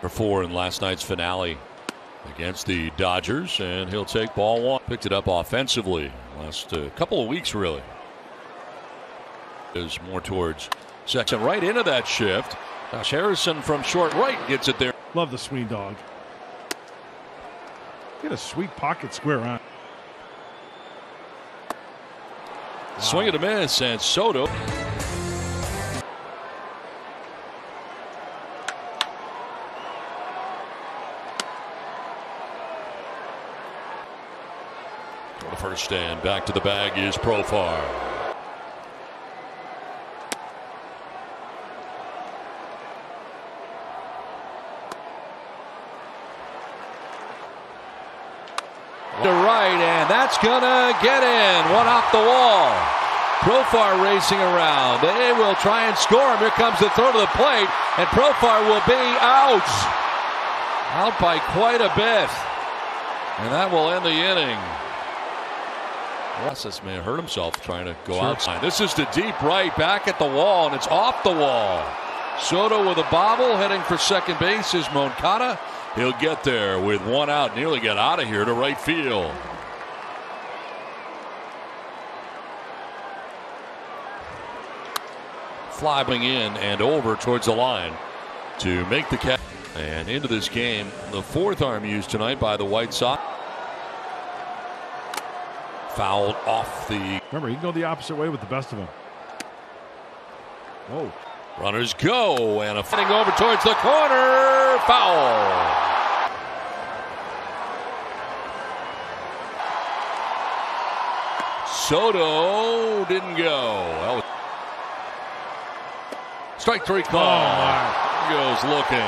for four in last night's finale against the Dodgers, and he'll take ball one. Picked it up offensively last couple of weeks, really. Is more towards section right into that shift. Josh Harrison from short right gets it there. Love the swing dog. Get a sweet pocket square on. Wow. Swing and a miss, and Soto. Go to first and back to the bag is Profar. To right, and that's gonna get in. One off the wall. Profar racing around. They will try and score him. Here comes the throw to the plate, and Profar will be out. Out by quite a bit. And that will end the inning. This man hurt himself trying to go outside. This is the deep right back at the wall, and it's off the wall. Soto with a bobble heading for second base is Moncada. He'll get there with one out. Nearly got out of here to right field. Flying in and over towards the line to make the catch. And into this game, the fourth arm used tonight by the White Sox. Fouled off the. Remember, he can go the opposite way with the best of them. Oh. Runners go, and a fighting over towards the corner. Foul. Soto didn't go. Strike three call. Goes looking.